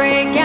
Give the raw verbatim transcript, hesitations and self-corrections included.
break.